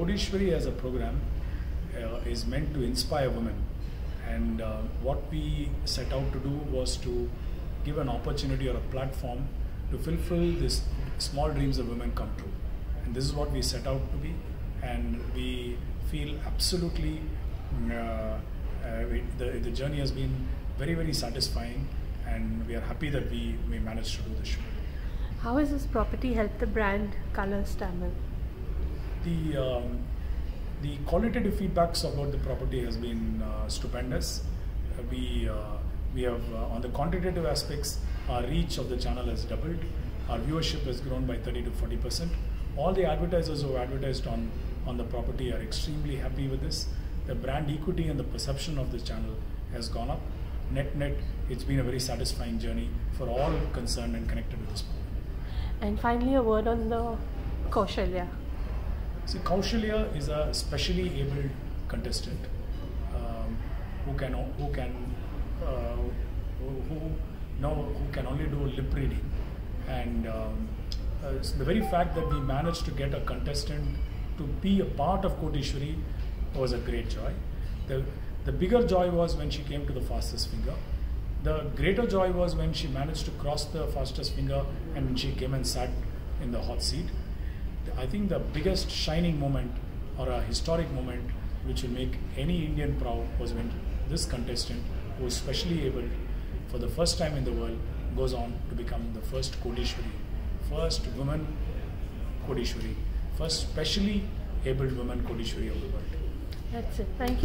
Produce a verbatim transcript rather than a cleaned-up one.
Kodeeswari as a program uh, is meant to inspire women, and uh, what we set out to do was to give an opportunity or a platform to fulfill these small dreams of women come true. And this is what we set out to be, and we feel absolutely uh, uh, the, the journey has been very, very satisfying, and we are happy that we, we managed to do the show. How has this property helped the brand COLORS Tamil? The, um, the qualitative feedbacks about the property has been uh, stupendous. Uh, we, uh, we have, uh, on the quantitative aspects, our reach of the channel has doubled. Our viewership has grown by thirty to forty percent. All the advertisers who advertised on, on the property are extremely happy with this. The brand equity and the perception of the channel has gone up. Net, net, it's been a very satisfying journey for all concerned and connected with this property. And finally, a word on the Kaushalya. See, Kaushalya is a specially abled contestant um, who can who can uh, who, who no who can only do lip reading, and um, uh, the very fact that we managed to get a contestant to be a part of Kodeeswari was a great joy. The the bigger joy was when she came to the fastest finger. The greater joy was when she managed to cross the fastest finger and she came and sat in the hot seat. I think the biggest shining moment or a historic moment which will make any Indian proud was when this contestant, who is specially able for the first time in the world, goes on to become the first Kodeeswari, first woman Kodeeswari, first specially abled woman Kodeeswari of the world. That's it. Thank you.